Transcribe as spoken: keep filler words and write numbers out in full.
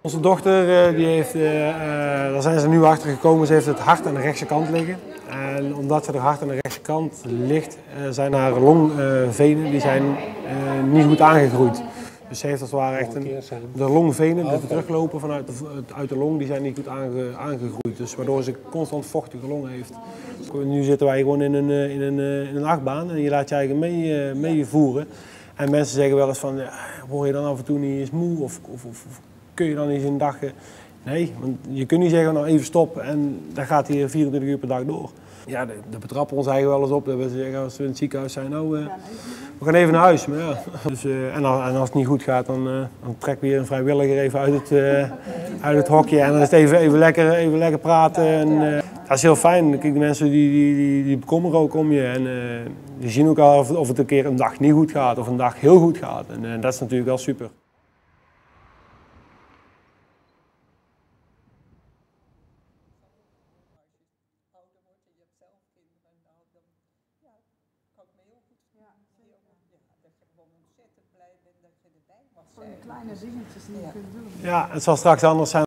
Onze dochter, die heeft, daar zijn ze nu achter gekomen, ze heeft het hart aan de rechtse kant liggen. En omdat ze haar hart aan de rechtse kant ligt, zijn haar longvenen die zijn niet goed aangegroeid. Dus ze heeft als het ware echt een, de longvenen, de teruglopen vanuit de, uit de long, die zijn niet goed aange, aangegroeid. Dus waardoor ze constant vochtige longen heeft. Nu zitten wij gewoon in een, in een, in een achtbaan en je laat je eigenlijk mee, mee voeren. En mensen zeggen wel eens van, word je dan af en toe niet eens moe of, of, of kun je dan eens een dag... Nee, want je kunt niet zeggen, nou even stop en dan gaat hier vierentwintig uur per dag door. Ja, daar betrappen we ons eigenlijk wel eens op. Dat we zeggen, als we in het ziekenhuis zijn, nou, uh, we gaan even naar huis. Maar ja. Dus, uh, en, als, en als het niet goed gaat, dan, uh, dan trek we hier een vrijwilliger even uit het, uh, uit het hokje. En dan is het even, even, lekker, even lekker praten. En, uh, dat is heel fijn. Kijk, de mensen die, die, die, die bekommeren ook om je. En uh, die zien ook al of, of het een keer een dag niet goed gaat of een dag heel goed gaat. En uh, dat is natuurlijk wel super. Ja, het zal straks anders zijn